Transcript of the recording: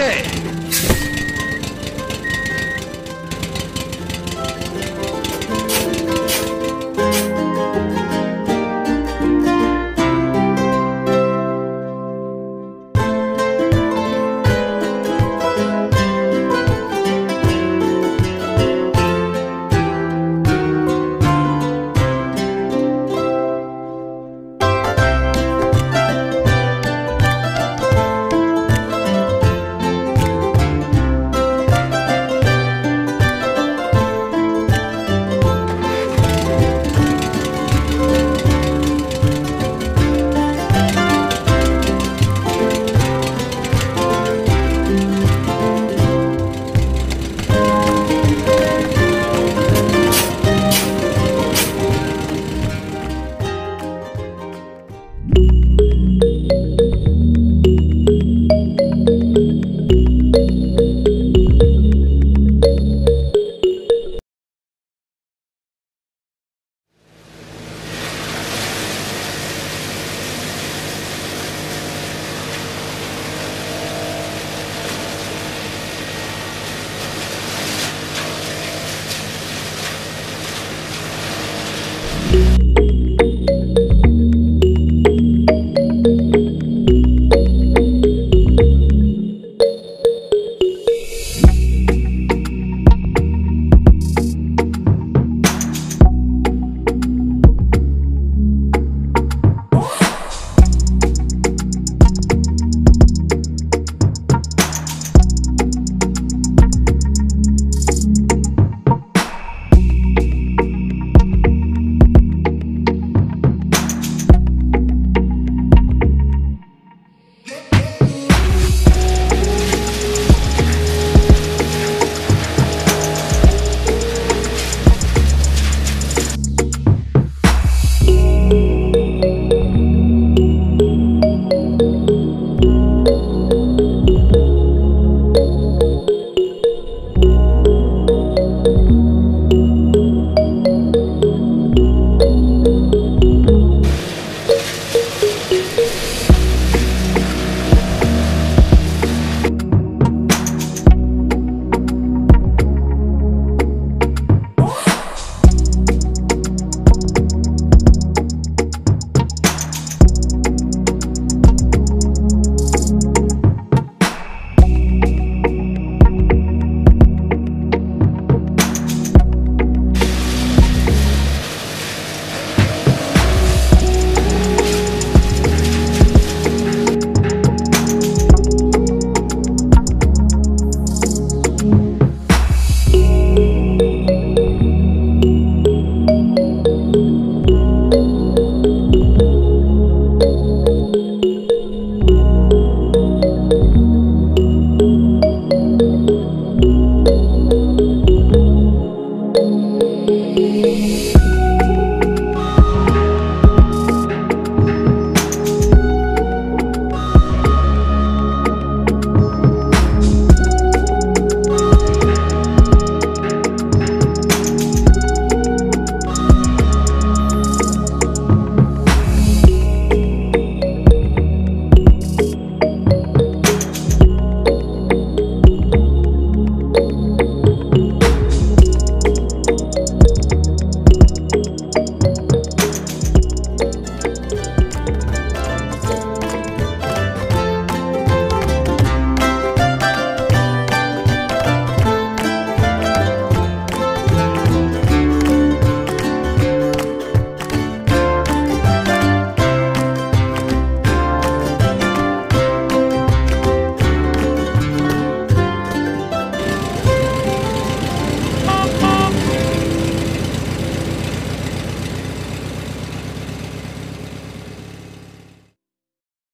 Okay.